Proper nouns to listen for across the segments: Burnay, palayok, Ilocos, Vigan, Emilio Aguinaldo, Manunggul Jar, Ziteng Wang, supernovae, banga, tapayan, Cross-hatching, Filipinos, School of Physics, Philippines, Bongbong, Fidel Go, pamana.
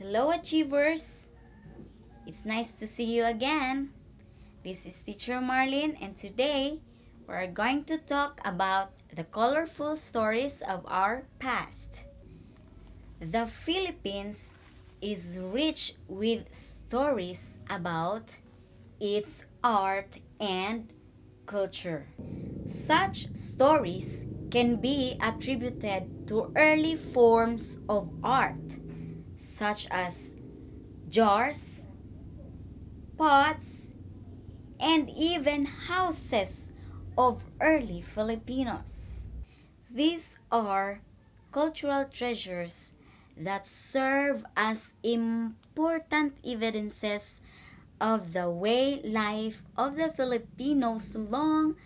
Hello, Achievers! It's nice to see you again. This is Teacher Marlene, and today we're going to talk about the colorful stories of our past. The Philippines is rich with stories about its art and culture. Such stories can be attributed to early forms of art, such as jars, pots, and even houses of early Filipinos. These are cultural treasures that serve as important evidences of the way life of the Filipinos long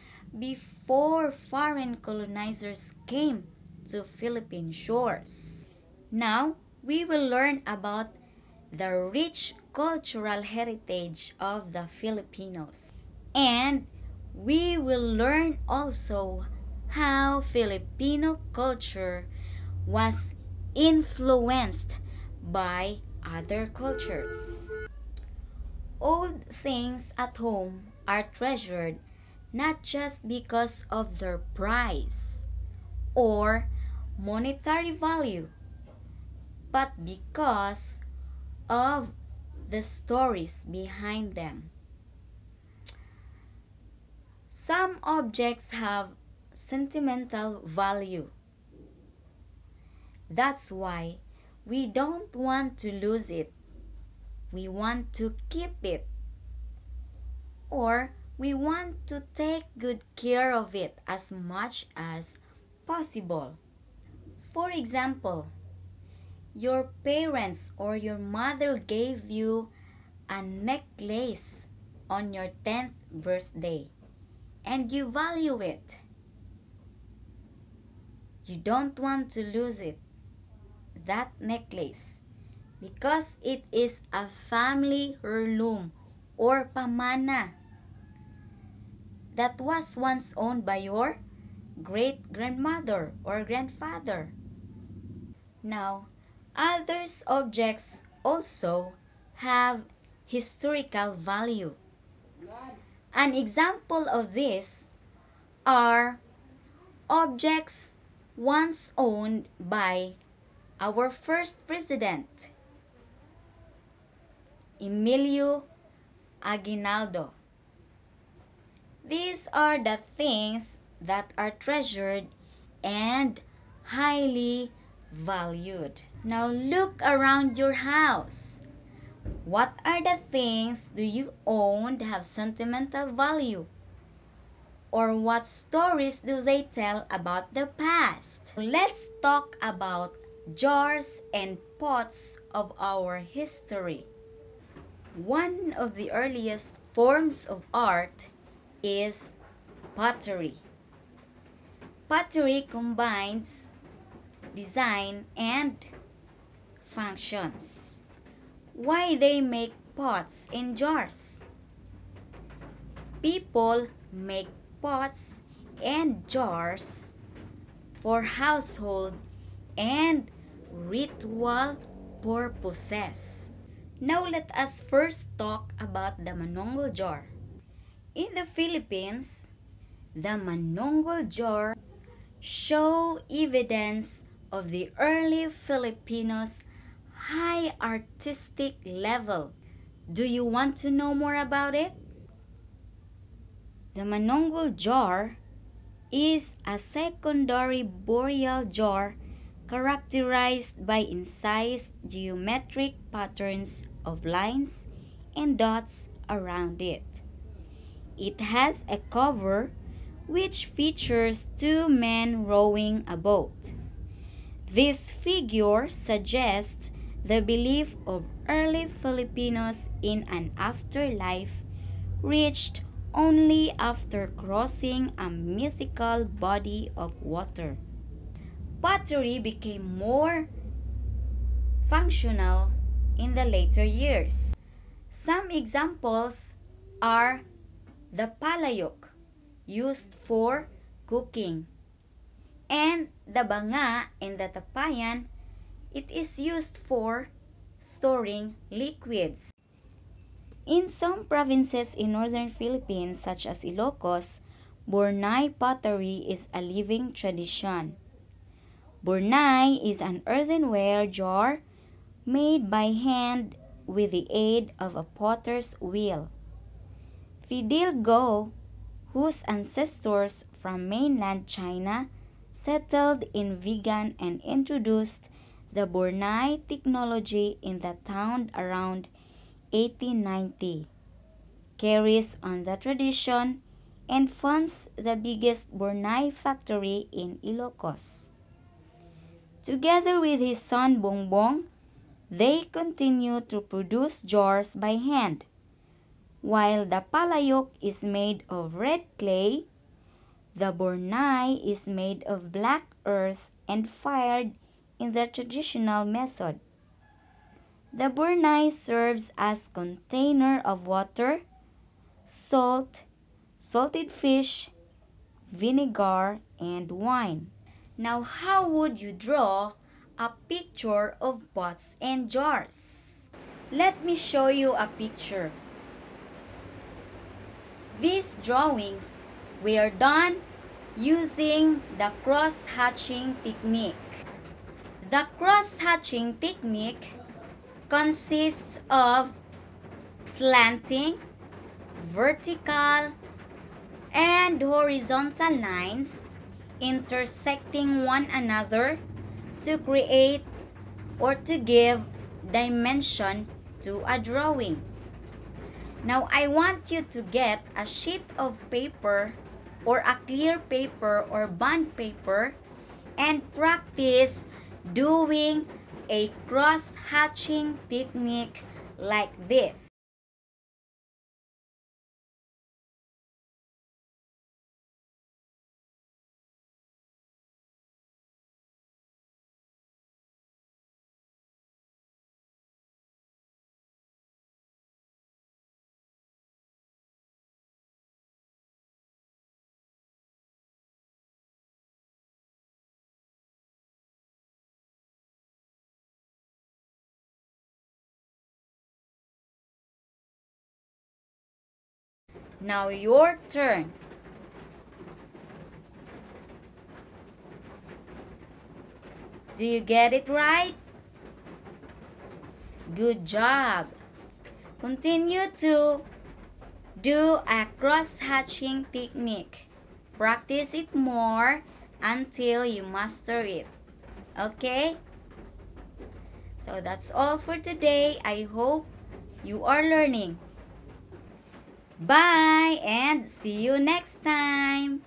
before foreign colonizers came to Philippine shores. Now, we will learn about the rich cultural heritage of the Filipinos. And we will learn also how Filipino culture was influenced by other cultures. Old things at home are treasured not just because of their price or monetary value, but because of the stories behind them. Some objects have sentimental value. That's why we don't want to lose it. We want to keep it, or we want to take good care of it as much as possible. For example, your parents or your mother gave you a necklace on your 10th birthday and you value it. You don't want to lose it, that necklace, because it is a family heirloom or pamana that was once owned by your great-grandmother or grandfather. Now, other objects also have historical value. An example of this are objects once owned by our first president, Emilio Aguinaldo. These are the things that are treasured and highly valued. Now look around your house. What are the things do you own that have sentimental value? Or what stories do they tell about the past? Let's talk about jars and pots of our history. One of the earliest forms of art is pottery. Pottery combines design and functions. Why they make pots and jars? People make pots and jars for household and ritual purposes. Now let us first talk about the Manunggul Jar. In the Philippines, the Manunggul Jar show evidence of the early Filipinos' high artistic level. Do you want to know more about it? The Manunggul Jar is a secondary burial jar characterized by incised geometric patterns of lines and dots around it. It has a cover which features two men rowing a boat. This figure suggests the belief of early Filipinos in an afterlife reached only after crossing a mythical body of water. Pottery became more functional in the later years. Some examples are the palayok, used for cooking, and the banga and the tapayan, it is used for storing liquids. In some provinces in northern Philippines, such as Ilocos, Burnay pottery is a living tradition. Burnay is an earthenware jar made by hand with the aid of a potter's wheel. Fidel Go, whose ancestors from mainland China settled in Vigan and introduced the Burnay technology in the town around 1890, carries on the tradition and funds the biggest Burnay factory in Ilocos. Together with his son Bongbong, they continue to produce jars by hand, while the palayok is made of red clay. The Burnay is made of black earth and fired in the traditional method. The Burnay serves as container of water, salt, salted fish, vinegar, and wine. Now, how would you draw a picture of pots and jars? Let me show you a picture. These drawings were done using the cross-hatching technique. The cross-hatching technique consists of slanting, vertical, and horizontal lines intersecting one another to create or to give dimension to a drawing. Now, I want you to get a sheet of paper or a clear paper or bond paper and practice doing a cross-hatching technique like this. Now your turn. Do you get it right? Good job. Continue to do a cross-hatching technique. Practice it more until you master it. Okay? So that's all for today. I hope you are learning. Bye and see you next time.